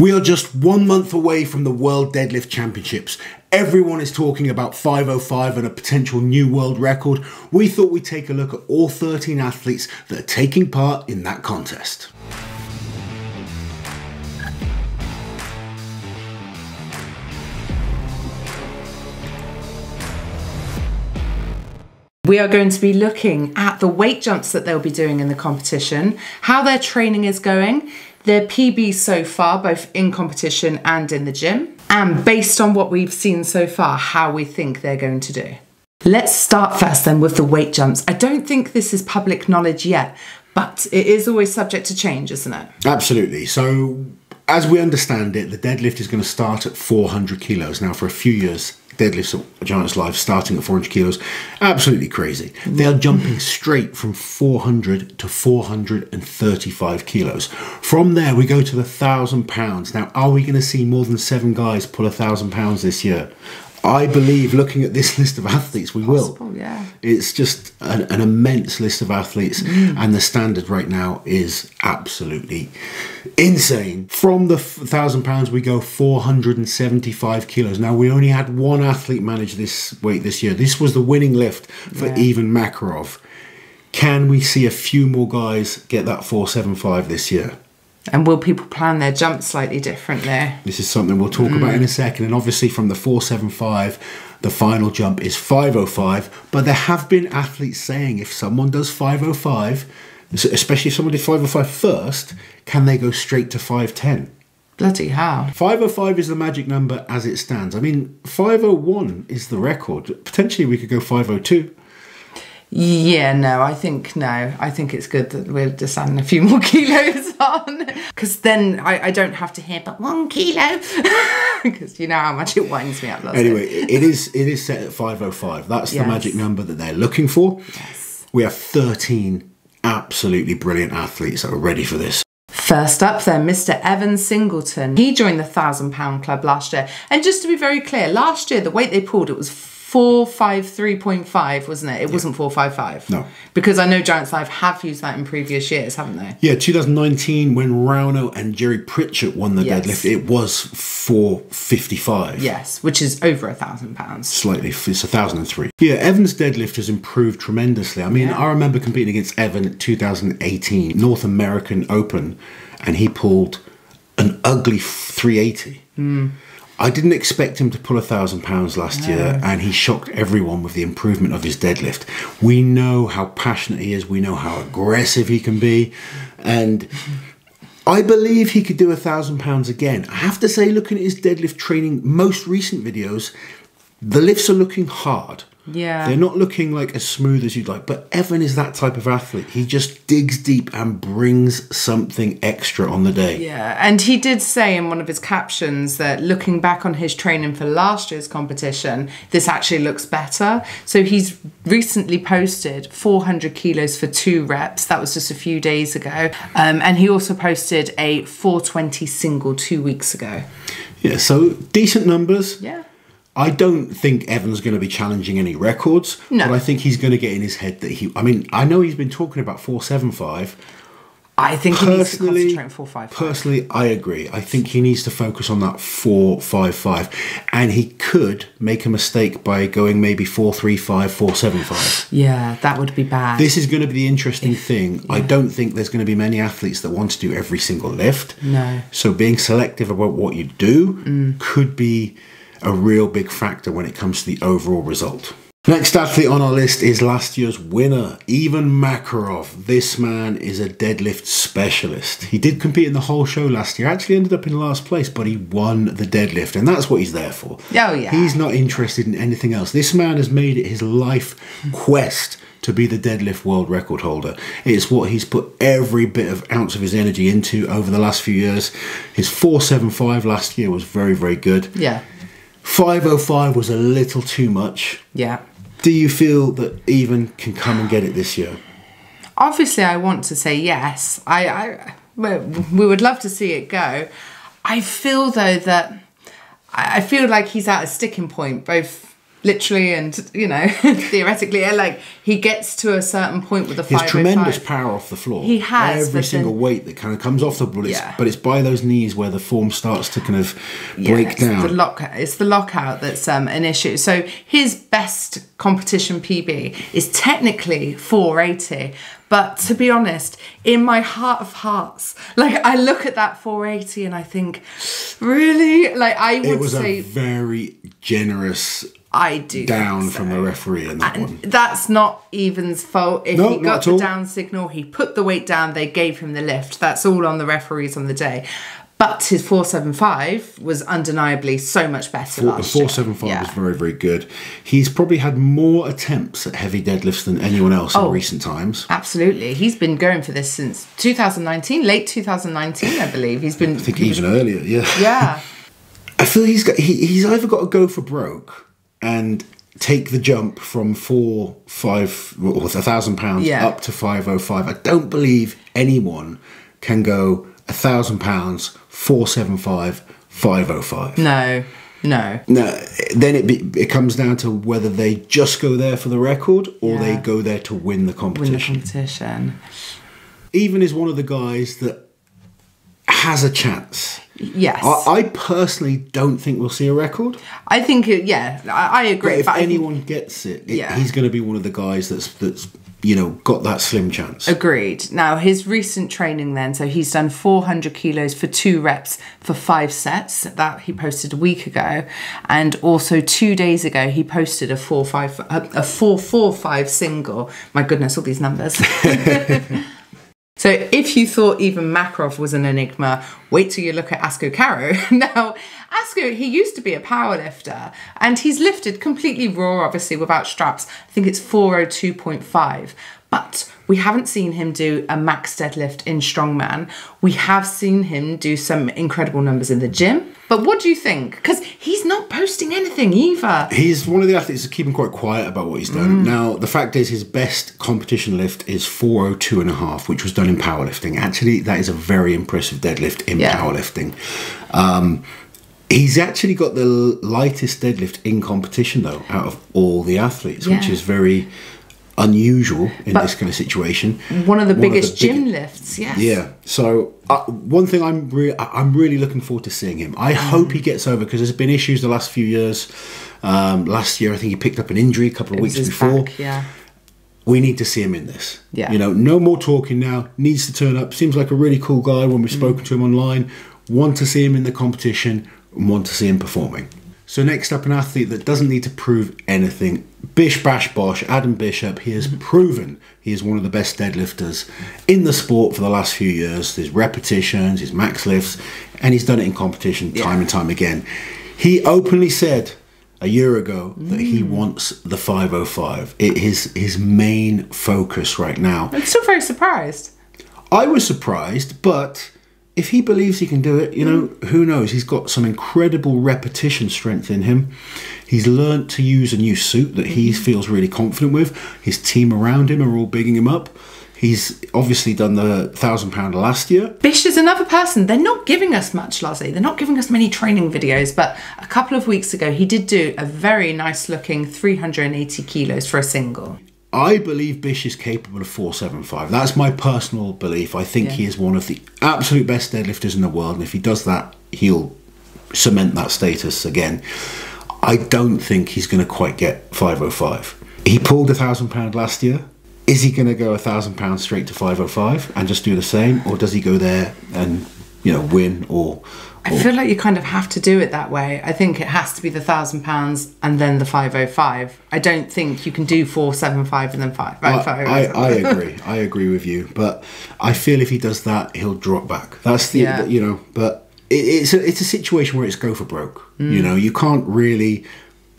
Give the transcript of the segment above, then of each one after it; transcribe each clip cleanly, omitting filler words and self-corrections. We are just 1 month away from the World Deadlift Championships. Everyone is talking about 505 and a potential new world record. We thought we'd take a look at all 13 athletes that are taking part in that contest. We are going to be looking at the weight jumps that they'll be doing in the competition, how their training is going, their PB so far, both in competition and in the gym, and based on what we've seen so far, how we think they're going to do. Let's start first then with the weight jumps. I don't think this is public knowledge yet, but it is always subject to change, isn't it? Absolutely. So as we understand it, the deadlift is going to start at 400 kilos. Now, for a few years, deadlifts at Giants Live starting at 400 kilos, absolutely crazy. They are jumping straight from 400 to 435 kilos. From there, we go to the 1,000 pounds. Now, are we going to see more than 7 guys pull 1,000 pounds this year? I believe, looking at this list of athletes, we will. Yeah. It's just an immense list of athletes, and the standard right now is absolutely insane. From the 1,000 pounds, we go 475 kilos. Now, we only had one athlete manage this weight this year. This was the winning lift for Ivan Makarov. Can we see a few more guys get that 475 this year? And will people plan their jumps slightly different there? This is something we'll talk about in a second. And obviously from the 475, the final jump is 505. But there have been athletes saying if someone does 505, especially if someone did 505 first, can they go straight to 510? Bloody hell. 505 is the magic number as it stands. I mean, 501 is the record. Potentially we could go 502. Yeah, no, I think it's good that we're just adding a few more kilos on, because then I don't have to hear but 1 kilo, because you know how much it winds me up. Anyway, it is set at 505. That's the magic number that they're looking for. Yes. We have 13 absolutely brilliant athletes that are ready for this. First up then, Mr. Evan Singleton. He joined the 1,000 pound club last year. And just to be very clear, last year the weight they pulled, it was 453.5, wasn't it? It wasn't 455. No. Because I know Giants Live have used that in previous years, haven't they? Yeah, 2019, when Rauno and Jerry Pritchett won the deadlift, it was 455. Yes, which is over 1,000 pounds. Slightly, it's 1,003. Yeah, Evan's deadlift has improved tremendously. I mean, I remember competing against Evan at 2018 North American Open, and he pulled an ugly 380. Mm. I didn't expect him to pull 1,000 pounds last year, and he shocked everyone with the improvement of his deadlift. We know how passionate he is. We know how aggressive he can be. And I believe he could do 1,000 pounds again. I have to say, looking at his deadlift training, most recent videos, the lifts are looking hard. Yeah. They're not looking like as smooth as you'd like, but Evan is that type of athlete. He just digs deep and brings something extra on the day. Yeah, and he did say in one of his captions that looking back on his training for last year's competition, this actually looks better. So he's recently posted 400 kilos for 2 reps. That was just a few days ago. And he also posted a 420 single 2 weeks ago. Yeah, so decent numbers. Yeah. I don't think Evan's going to be challenging any records, but I think he's going to get in his head that he... I mean, I know he's been talking about 475. I think he needs to concentrate on 455. Personally, I agree. I think he needs to focus on that 455. And he could make a mistake by going maybe 435, 475. Yeah, that would be bad. This is going to be the interesting thing. Yeah. I don't think there's going to be many athletes that want to do every single lift. No. So being selective about what you do could be a real big factor when it comes to the overall result. Next athlete on our list is last year's winner, Ivan Makarov. This man is a deadlift specialist. He did compete in the whole show last year, actually ended up in last place, but he won the deadlift, and that's what he's there for. Oh, yeah. He's not interested in anything else. This man has made it his life quest to be the deadlift world record holder. It's what he's put every bit of ounce of his energy into over the last few years. His 475 last year was very, very good. Yeah. 505 was a little too much. Yeah. Do you feel that Evan can come and get it this year? Obviously, I want to say yes. We would love to see it go. I feel, though, that I feel like he's at a sticking point, both literally and, you know, theoretically, like he gets to a certain point with the 505. His tremendous power off the floor. He has. Every single weight that kind of comes off the ball, but it's by those knees where the form starts to kind of break down. It's the lockout that's an issue. So his best competition PB is technically 480. But to be honest, in my heart of hearts, like I look at that 480 and I think, really? Like I would say... It was a very generous... I do down think so. From the referee in that one. That's not Evan's fault. If he got the down signal, he put the weight down, they gave him the lift. That's all on the referees on the day. But his 475 was undeniably so much better last year. The 475 was very, very good. He's probably had more attempts at heavy deadlifts than anyone else in recent times. Absolutely. He's been going for this since 2019, late 2019, I believe. He's been... I think even earlier, yeah. I feel he's either got to go for broke and take the jump from 1,000 pounds up to 505. I don't believe anyone can go 1,000 pounds, 475, 505. No. Then it comes down to whether they just go there for the record or they go there to win the competition. Even is one of the guys that has a chance. Yes. I personally don't think we'll see a record. I think, I agree. But if anyone gets it, he's going to be one of the guys that's you know, got that slim chance. Agreed. Now, his recent training then, so he's done 400 kilos for 2 reps for 5 sets. That he posted a week ago. And also 2 days ago, he posted a 4-4-5 single. My goodness, all these numbers. So if you thought even Makarov was an enigma, wait till you look at Asko Karu. Now, Asko, he used to be a powerlifter, and he's lifted completely raw, obviously, without straps. I think it's 402.5. But we haven't seen him do a max deadlift in strongman. We have seen him do some incredible numbers in the gym. But what do you think? Because he's not posting anything either. He's one of the athletes that's keeping quite quiet about what he's done. Now, the fact is his best competition lift is 402.5, which was done in powerlifting. Actually, that is a very impressive deadlift in powerlifting. He's actually got the lightest deadlift in competition, though, out of all the athletes, which is very... unusual in this kind of situation. One of the biggest gym lifts, yeah. So one thing I'm really looking forward to seeing him. I hope he gets over, because there's been issues the last few years. Last year, I think he picked up an injury a couple of weeks before. Back, we need to see him in this. You know, no more talking now. Needs to turn up. Seems like a really cool guy when we've spoken to him online. Want to see him in the competition. Want to see him performing. So next up, an athlete that doesn't need to prove anything. Bish Bash Bosh, Adam Bishop. He has proven he is one of the best deadlifters in the sport for the last few years. His repetitions, his max lifts, and he's done it in competition time and time again. He openly said a year ago that he wants the 505. It is his main focus right now. I'm still very surprised. I was surprised, but... if he believes he can do it, you know, who knows? He's got some incredible repetition strength in him. He's learned to use a new suit that he feels really confident with. His team around him are all bigging him up. He's obviously done the 1,000 pound last year. Bish is another person. They're not giving us much, Lazzy. They're not giving us many training videos, but a couple of weeks ago, he did do a very nice looking 380 kilos for a single. I believe Bish is capable of 475. That's my personal belief. I think he is one of the absolute best deadlifters in the world. And if he does that, he'll cement that status again. I don't think he's going to quite get 505. He pulled a 1,000 pound last year. Is he going to go a 1,000 pounds straight to 505 and just do the same? Or does he go there and, you know, win or... I feel like you kind of have to do it that way. I think it has to be the 1,000 pounds and then the 505. I don't think you can do 475 and then 505. I agree. I agree with you. But I feel if he does that, he'll drop back. That's the, you know, but it's a situation where it's go for broke. You know, you can't really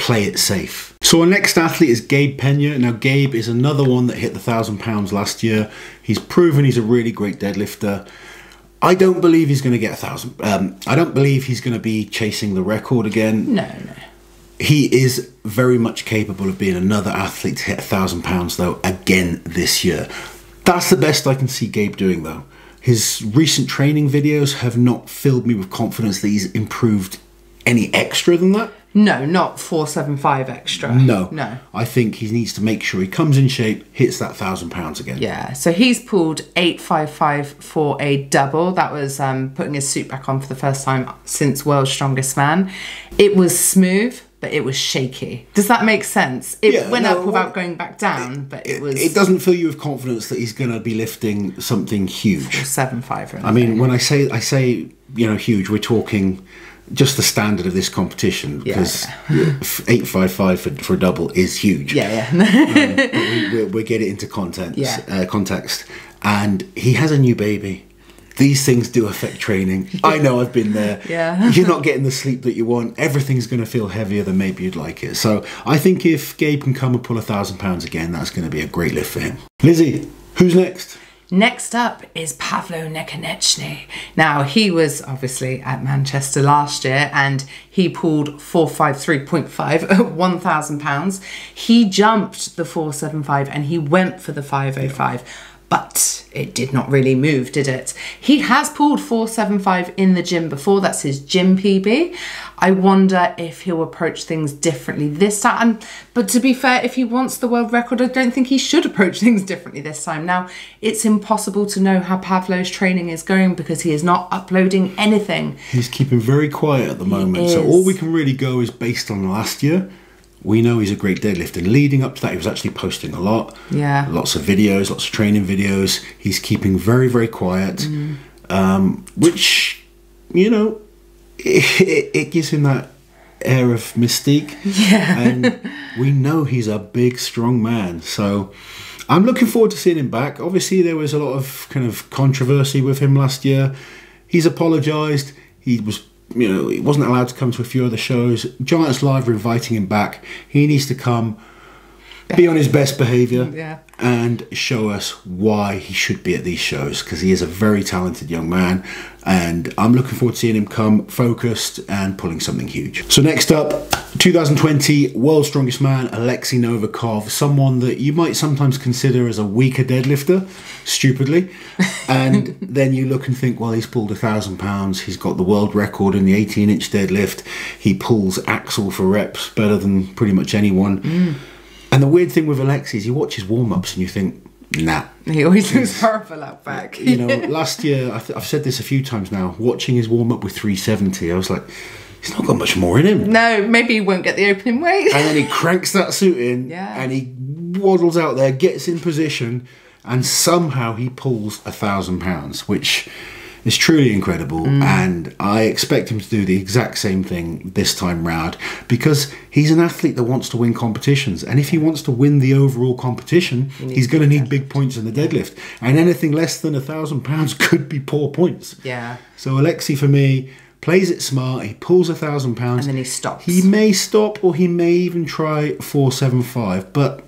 play it safe. So our next athlete is Gabe Pena. Now, Gabe is another one that hit the 1,000 pounds last year. He's proven he's a really great deadlifter. I don't believe he's going to get 1,000. I don't believe he's going to be chasing the record again. No. He is very much capable of being another athlete to hit 1,000 pounds, though, again this year. That's the best I can see Gabe doing, though. His recent training videos have not filled me with confidence that he's improved any extra than that. No, not 475 extra. No. No. I think he needs to make sure he comes in shape, hits that £1,000 again. Yeah. So he's pulled 855 for a double. That was putting his suit back on for the first time since World's Strongest Man. It was smooth, but it was shaky. Does that make sense? It went up without going back down, but it was... It doesn't fill you with confidence that he's going to be lifting something huge. 475 or anything. I mean, when I say, you know, huge, we're talking... just the standard of this competition, because 855 for a double is huge. Yeah, yeah. But we get it into context. And he has a new baby. These things do affect training. I know, I've been there. Yeah. You're not getting the sleep that you want. Everything's going to feel heavier than maybe you'd like it. So I think if Gabe can come and pull £1,000 again, that's going to be a great lift for him. Lizzie, who's next? Next up is Pavlo Nakonechnyy. Now, he was obviously at Manchester last year and he pulled 453.5 at £1,000. He jumped the 475 and he went for the 505, but it did not really move, did it? He has pulled 475 in the gym before. That's his gym PB. I wonder if he'll approach things differently this time. But to be fair, if he wants the world record, I don't think he should approach things differently this time. Now, it's impossible to know how Pavlo's training is going because he is not uploading anything. He's keeping very quiet at the moment. So all we can really go is based on last year. We know he's a great deadlifter, and leading up to that, he was actually posting a lot. Yeah. Lots of videos, lots of training videos. He's keeping very, very quiet, which, you know, it gives him that air of mystique. Yeah. And we know he's a big, strong man. So I'm looking forward to seeing him back. Obviously, there was a lot of kind of controversy with him last year. He's apologised. He was... you know, he wasn't allowed to come to a few other shows. Giants Live are inviting him back. He needs to come, be on his best behaviour, and show us why he should be at these shows, because he is a very talented young man, and I'm looking forward to seeing him come focused and pulling something huge. So next up, 2020 World's Strongest Man, Oleksii Novikov, someone that you might sometimes consider as a weaker deadlifter, stupidly, and then you look and think, well, he's pulled £1,000, he's got the world record in the 18-inch deadlift, he pulls axle for reps better than pretty much anyone. And the weird thing with Oleksii is you watch his warm-ups and you think, nah. He always looks horrible out back. You know, last year, I've said this a few times now, watching his warm-up with 370, I was like, he's not got much more in him. No, maybe he won't get the opening weight. And then he cranks that suit in and he waddles out there, gets in position, and somehow he pulls £1,000, which... it's truly incredible, and I expect him to do the exact same thing this time round, because he's an athlete that wants to win competitions, and if he wants to win the overall competition, he's going to need big points in the deadlift, and anything less than £1,000 could be poor points. Yeah. So Oleksii, for me, plays it smart. He pulls £1,000, and then he stops. He may stop, or he may even try 475, but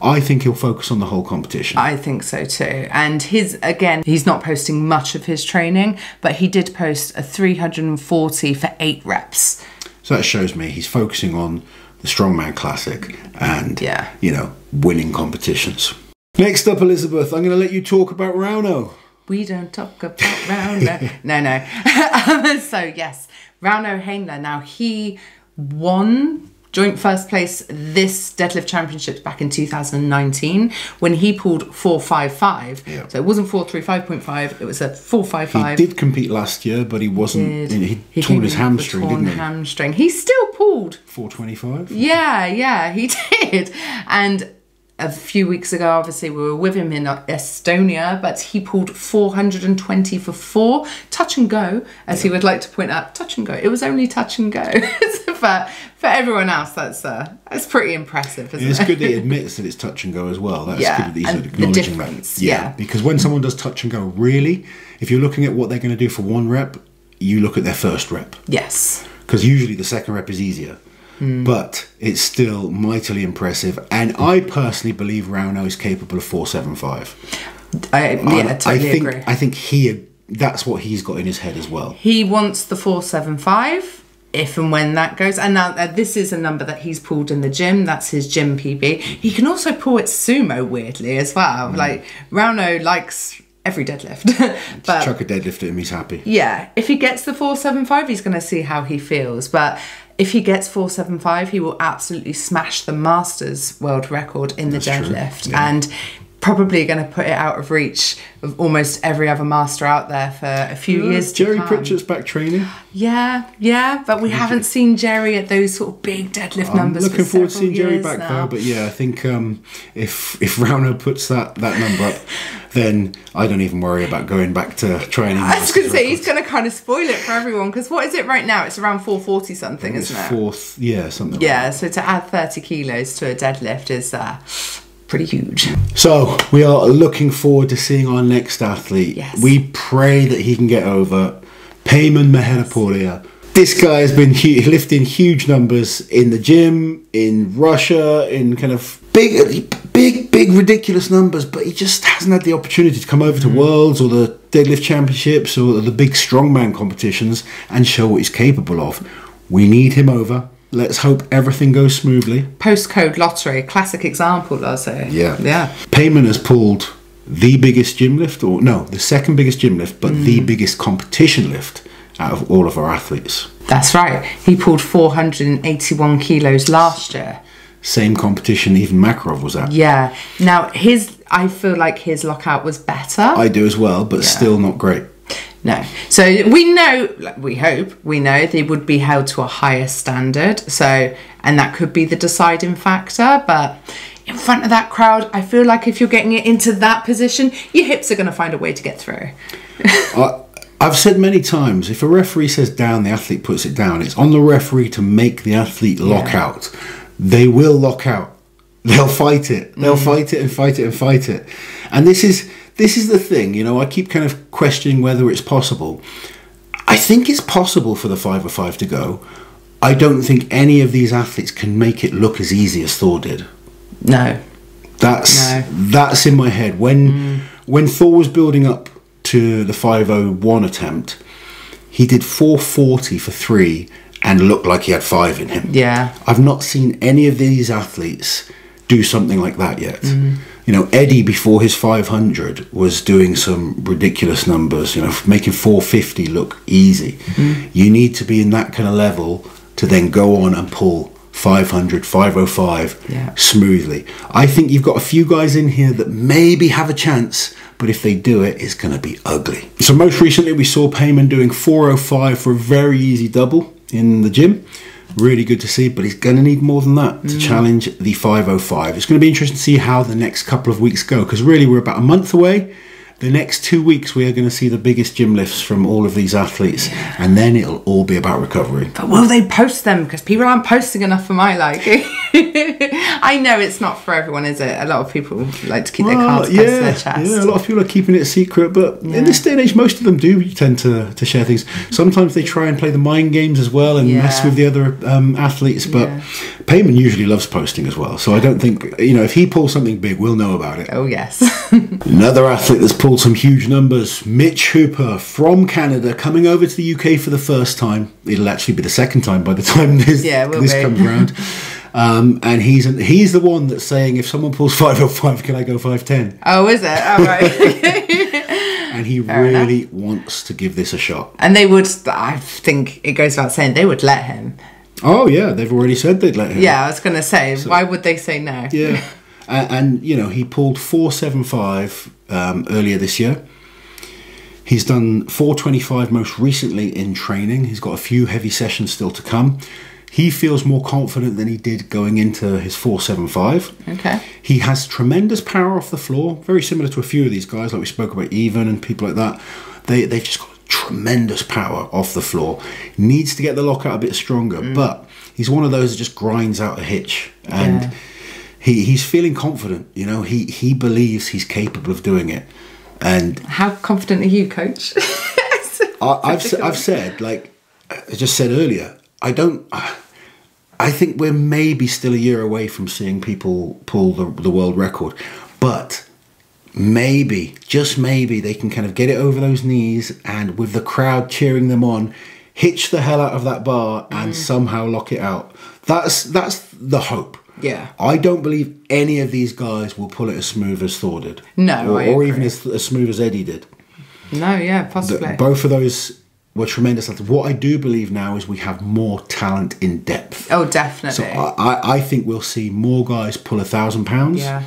I think he'll focus on the whole competition. I think so too. And his, again, he's not posting much of his training, but he did post a 340 for 8 reps. So that shows me he's focusing on the Strongman Classic and you know, winning competitions. Next up, Elizabeth, I'm going to let you talk about Rauno. We don't talk about Rauno. No, no. So, yes, Rauno Heinla. Now, he won joint first place this deadlift championships back in 2019 when he pulled 455. Yeah. So, it wasn't 435.5. It was a 455. He did compete last year, but he wasn't. He tore his hamstring, didn't he? Hamstring. He still pulled 425. Yeah, yeah, he did. And... a few weeks ago, obviously, we were with him in Estonia, but he pulled 420 for 4. Touch and go, as he would like to point out. Touch and go. It was only touch and go. But for everyone else, that's pretty impressive, isn't it? It's good that he admits that it's touch and go as well. That's good that he's acknowledging that. Yeah, because when someone does touch and go, really, if you're looking at what they're going to do for 1 rep, you look at their first rep. Yes. Because usually the second rep is easier. But it's still mightily impressive, and I personally believe Rauno is capable of 475. I totally agree. I think that's what he's got in his head as well. He wants the 475 if and when that goes. And now this is a number that he's pulled in the gym. That's his gym PB. He can also pull it sumo weirdly as well. Like Rauno likes every deadlift. Just chuck a deadlift at him, he's happy. Yeah, if he gets the 475, he's going to see how he feels, but If he gets 475, he will absolutely smash the Masters world record in the deadlift. Yeah. And probably going to put it out of reach of almost every other master out there for a few years to come. Jerry Pritchett's back training. Yeah, yeah, but we haven't seen Jerry at those sort of big deadlift numbers. I'm looking forward to seeing Jerry back there, but yeah, I think if Rauno puts that number up, then I don't even worry about going back to training. I was going to say, he's going to kind of spoil it for everyone, because what is it right now? It's around 440 something, isn't it? Something. Yeah, so to add 30 kilos to a deadlift is... pretty huge. So we are looking forward to seeing our next athlete. Yes. We pray that he can get over Peiman Maheripourehir. This guy has been lifting huge numbers in the gym, in Russia, in kind of big ridiculous numbers, but he just hasn't had the opportunity to come over to Worlds or the Deadlift Championships or the big strongman competitions and show what he's capable of. We need him over. Let's hope everything goes smoothly. Postcode lottery, classic example, I'll say. Yeah. Yeah. Peiman has pulled the biggest gym lift, or no, the second biggest gym lift, but the biggest competition lift out of all of our athletes. That's right. He pulled 481 kilos last year. Same competition even Makarov was at. Yeah. Now, I feel like his lockout was better. I do as well, but still not great. No. So we know, we hope, they would be held to a higher standard. So, and that could be the deciding factor. But in front of that crowd, I feel like if you're getting it into that position, your hips are going to find a way to get through. I've said many times, if a referee says down, the athlete puts it down. It's on the referee to make the athlete lock out. They will lock out. They'll fight it. They'll fight it and fight it and fight it. And this is the thing, you know, I keep kind of questioning whether it's possible. I think it's possible for the 505 to go. I don't think any of these athletes can make it look as easy as Thor did. No. That's in my head. When Thor was building up to the 501 attempt, he did 440 for 3 and looked like he had 5 in him. Yeah. I've not seen any of these athletes do something like that yet. You know, Eddie before his 500 was doing some ridiculous numbers, you know, making 450 look easy. You need to be in that kind of level to then go on and pull 500, 505 smoothly. I think you've got a few guys in here that maybe have a chance, but if they do it, it's going to be ugly. So most recently we saw Peiman doing 405 for a very easy double in the gym. Really good to see, but he's going to need more than that to challenge the 505. It's going to be interesting to see how the next couple of weeks go, because really we're about a month away. The next 2 weeks we are going to see the biggest gym lifts from all of these athletes, and then it'll all be about recovery. But will they post them? Because people aren't posting enough for my liking. I know it's not for everyone, is it? A lot of people like to keep their cards close to their chest. Yeah, a lot of people are keeping it secret, but in this day and age most of them do tend to share things. Sometimes they try and play the mind games as well and mess with the other athletes, but Peiman usually loves posting as well, so I don't think, you know, if he pulls something big we'll know about it. Oh yes. Another athlete that's pulled some huge numbers, Mitch Hooper from Canada, coming over to the UK for the first time. It'll actually be the second time by the time this comes around. And he's the one that's saying, if someone pulls 505, can I go 510? Oh, is it? Oh, right. And he really wants to give this a shot. And they would, I think it goes without saying, they would let him. Oh, yeah. They've already said they'd let him. Yeah, I was going to say, so, why would they say no? Yeah. And, you know, he pulled 475 earlier this year. He's done 425 most recently in training. He's got a few heavy sessions still to come. He feels more confident than he did going into his 475. Okay. He has tremendous power off the floor, very similar to a few of these guys, like we spoke about Evan and people like that. They've just got tremendous power off the floor. Needs to get the lockout a bit stronger, but he's one of those that just grinds out a hitch. And he's feeling confident. You know, he believes he's capable of doing it. And how confident are you, Coach? I've said, like I just said earlier, I think we're maybe still a year away from seeing people pull the world record, but maybe, just maybe, they can kind of get it over those knees and with the crowd cheering them on, hitch the hell out of that bar and somehow lock it out. That's the hope. Yeah. I don't believe any of these guys will pull it as smooth as Thor did. No, or even as smooth as Eddie did. No, yeah, possibly. Both of those were tremendous athletes. What I do believe now is we have more talent in depth. Oh, definitely. So I think we'll see more guys pull 1,000 pounds. Yeah.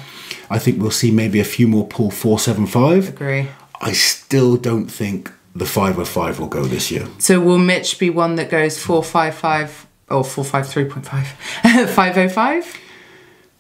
I think we'll see maybe a few more pull 475. Agree. I still don't think the 505 will go this year. So will Mitch be one that goes 455 or 453.5, 505?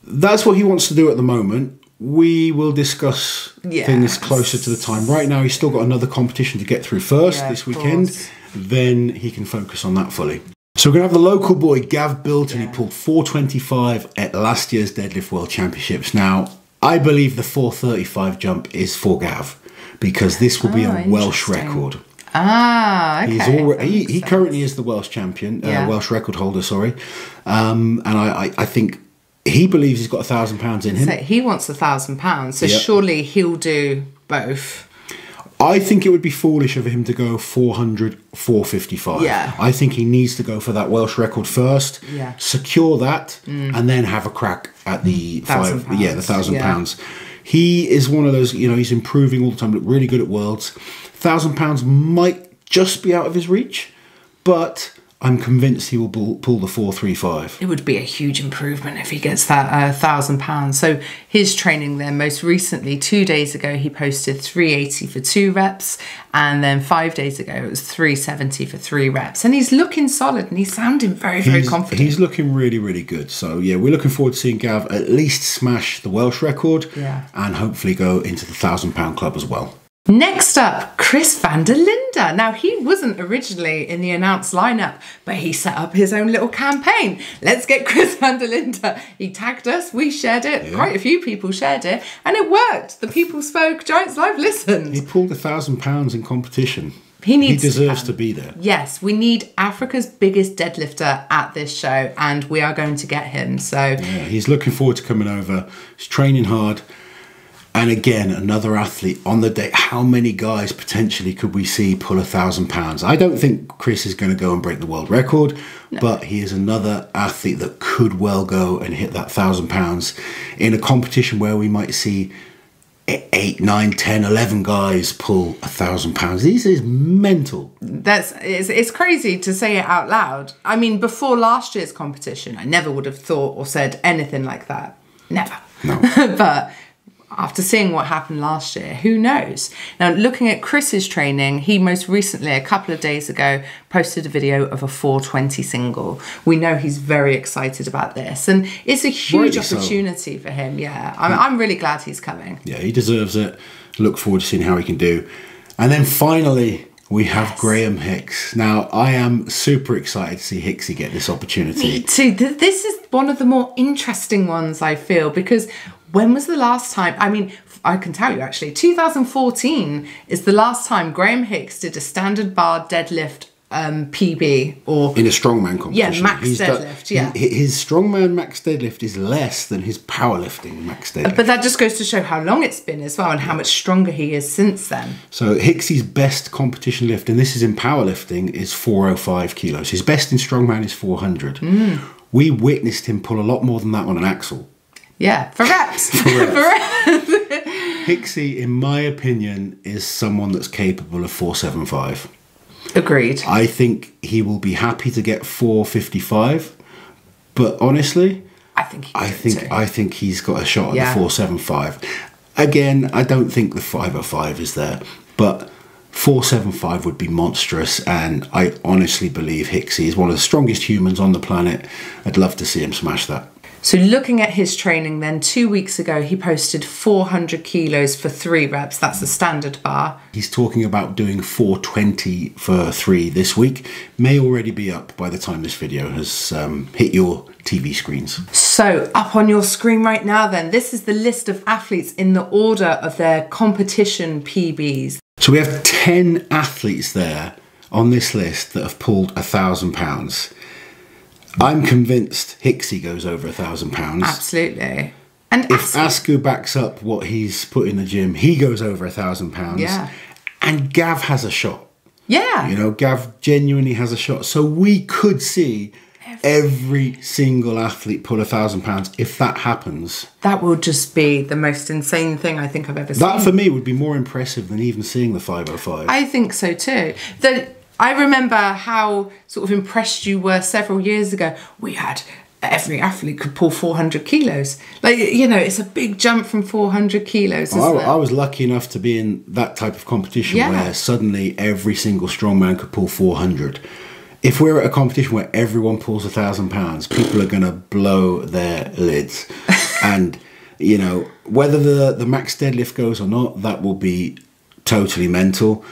That's what he wants to do at the moment. We will discuss things closer to the time. Right now, he's still got another competition to get through first this weekend. Course. Then he can focus on that fully. So we're going to have the local boy, Gav Bilton. He pulled 425 at last year's Deadlift World Championships. Now, I believe the 435 jump is for Gav, because this will be a Welsh record. Ah, okay. He's already, he currently is the Welsh champion, Welsh record holder, sorry. And I think he believes he's got 1,000 pounds in him. So he wants 1,000 pounds, so surely he'll do both. I think it would be foolish of him to go 400, 455. Yeah. I think he needs to go for that Welsh record first, secure that, and then have a crack at the £1,000. He is one of those, you know, he's improving all the time, look really good at Worlds. £1,000 might just be out of his reach, but I'm convinced he will pull the 435. It would be a huge improvement if he gets that £1,000. So his training then, most recently, 2 days ago, he posted 380 for 2 reps. And then 5 days ago, it was 370 for 3 reps. And he's looking solid and he's sounding very, very confident. He's looking really, really good. So, yeah, we're looking forward to seeing Gav at least smash the Welsh record and hopefully go into the £1,000 club as well. Next up, Chris van der Linde. Now, he wasn't originally in the announced lineup, but he set up his own little campaign. Let's get Chris van der Linde. He tagged us, we shared it, quite a few people shared it, and it worked. The people spoke, Giants Live listened. He pulled £1,000 in competition. He deserves to be there. Yes, we need Africa's biggest deadlifter at this show, and we are going to get him. So he's looking forward to coming over. He's training hard. And again, another athlete on the day. How many guys potentially could we see pull 1,000 pounds? I don't think Chris is going to go and break the world record, but he is another athlete that could well go and hit that 1,000 pounds in a competition where we might see 8, 9, 10, 11 guys pull 1,000 pounds. This is mental. It's crazy to say it out loud. I mean, before last year's competition, I never would have thought or said anything like that. Never. No. But after seeing what happened last year, who knows? Now, looking at Chris's training, he most recently, a couple of days ago, posted a video of a 420 single. We know he's very excited about this, and it's a huge opportunity for him. Yeah, I'm really glad he's coming. Yeah, he deserves it. Look forward to seeing how he can do. And then finally, we have Graham Hicks. Now, I am super excited to see Hicksy get this opportunity. Me too. This is one of the more interesting ones, I feel, because when was the last time? I mean, I can tell you actually, 2014 is the last time Graham Hicks did a standard bar deadlift PB or in a strongman competition. Yeah, max deadlift. Yeah, his strongman max deadlift is less than his powerlifting max deadlift. But that just goes to show how long it's been as well, and how much stronger he is since then. So Hicksy's best competition lift, and this is in powerlifting, is 405 kilos. His best in strongman is 400. We witnessed him pull a lot more than that on an axle. Yeah, for reps. Hicksy, in my opinion, is someone that's capable of 475. Agreed. I think he will be happy to get 455, but honestly, I think he's got a shot at the 475. Again, I don't think the 505 is there, but 475 would be monstrous, and I honestly believe Hicksy is one of the strongest humans on the planet. I'd love to see him smash that. So looking at his training then, 2 weeks ago, he posted 400 kilos for 3 reps. That's the standard bar. He's talking about doing 420 for 3 this week. May already be up by the time this video has hit your TV screens. So up on your screen right now then, this is the list of athletes in the order of their competition PBs. So we have 10 athletes there on this list that have pulled 1,000 pounds. I'm convinced Hicksy goes over 1,000 pounds. Absolutely. And if Asko backs up what he's put in the gym, he goes over 1,000 pounds. Yeah. And Gav has a shot. Yeah. You know, Gav genuinely has a shot. So we could see every single athlete pull 1,000 pounds. If that happens, that will just be the most insane thing I think I've ever seen. That for me would be more impressive than even seeing the 505. I think so too. The I remember how sort of impressed you were several years ago. We had every athlete could pull 400 kilos. Like, you know, it's a big jump from 400 kilos. Isn't it? I was lucky enough to be in that type of competition where suddenly every single strongman could pull 400. If we're at a competition where everyone pulls 1,000 pounds, people are going to blow their lids. And, you know, whether the max deadlift goes or not, that will be totally mental.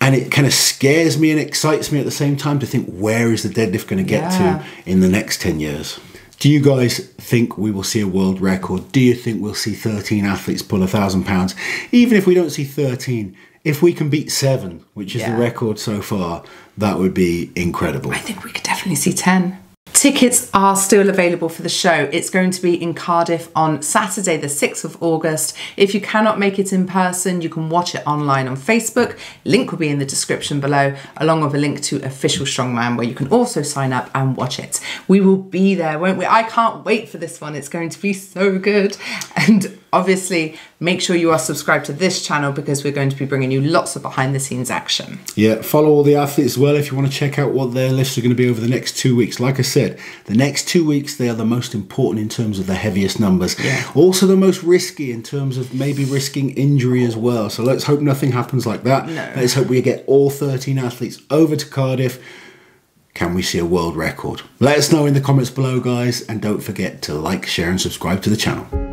And it kind of scares me and excites me at the same time to think, where is the deadlift going to get to in the next 10 years? Do you guys think we will see a world record? Do you think we'll see 13 athletes pull 1,000 pounds? Even if we don't see 13, if we can beat 7, which is the record so far, that would be incredible. I think we could definitely see 10. Tickets are still available for the show. It's going to be in Cardiff on Saturday, the 6th of August. If you cannot make it in person, you can watch it online on Facebook. Link will be in the description below, along with a link to Official Strongman, where you can also sign up and watch it. We will be there, won't we? I can't wait for this one. It's going to be so good. And obviously, make sure you are subscribed to this channel, because we're going to be bringing you lots of behind-the-scenes action. Yeah, follow all the athletes as well if you want to check out what their lifts are going to be over the next 2 weeks. Like I said, the next 2 weeks, they are the most important in terms of the heaviest numbers. Yeah. Also the most risky in terms of maybe risking injury as well. So let's hope nothing happens like that. No. Let's hope we get all 13 athletes over to Cardiff. Can we see a world record? Let us know in the comments below, guys. And don't forget to like, share and subscribe to the channel.